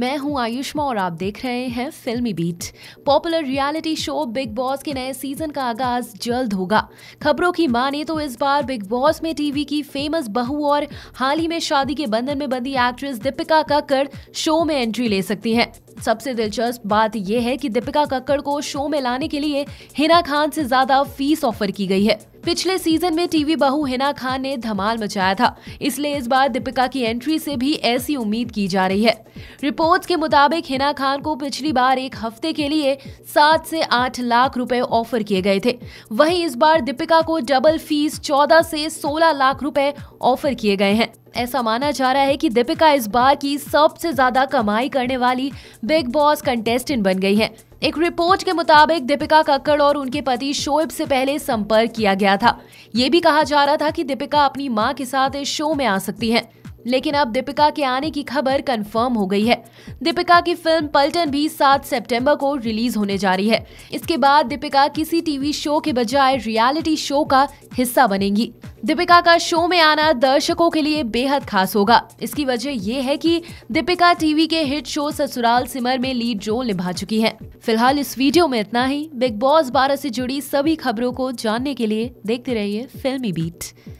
मैं हूं आयुष्मान और आप देख रहे हैं फिल्मी beat. Popular reality show big boss के नए सीजन का आगाज जल्द होगा। खबरों की माने तो इस बार बिग बॉस में टीवी की फेमस बहू और हाल ही में शादी के बंधन में बंधी एक्ट्रेस दीपिका कक्कड़ शो में एंट्री ले सकती हैं। सबसे दिलचस्प बात यह है कि दीपिका कक्कड़ को शो में लाने के लिए हिना खान से ज्यादा फीस ऑफर की गई है। पिछले सीजन में टीवी बहू हिना खान ने धमाल मचाया था, इसलिए इस बार दीपिका की एंट्री से भी ऐसी उम्मीद की जा रही है। रिपोर्ट्स के मुताबिक हिना खान को पिछली बार एक हफ्ते के लिए 7 से 8 लाख रुपए ऑफर किए गए थे। वहीं इस बार दीपिका को डबल फीस 14 से 16 लाख रुपए ऑफर किए गए हैं। ऐसा माना जा रहा है कि दीपिका इस बार की सबसे ज्यादा कमाई करने वाली बिग बॉस कंटेस्टेंट बन गई हैं। एक रिपोर्ट के मुताबिक दीपिका कक्कड़ और उनके पति शोएब से पहले संपर्क किया गया था। ये भी कहा जा रहा था कि दीपिका अपनी मां के साथ इस शो में आ सकती हैं, लेकिन अब दीपिका के आने की खबर कंफर्म हो गई है। दीपिका की फिल्म पल्टन भी 7 सितंबर को रिलीज होने जा रही है। इसके बाद दीपिका किसी टीवी शो के बजाय रियलिटी शो का हिस्सा बनेंगी। दीपिका का शो में आना दर्शकों के लिए बेहद खास होगा। इसकी वजह यह है कि दीपिका टीवी के हिट शो ससुराल सिमर में लीड रोल निभा चुकी हैं। फिलहाल इस वीडियो में इतना ही। बिग बॉस 12 से जुड़ी सभी खबरों को जानने के लिए देखते रहिए फिल्मी बीट।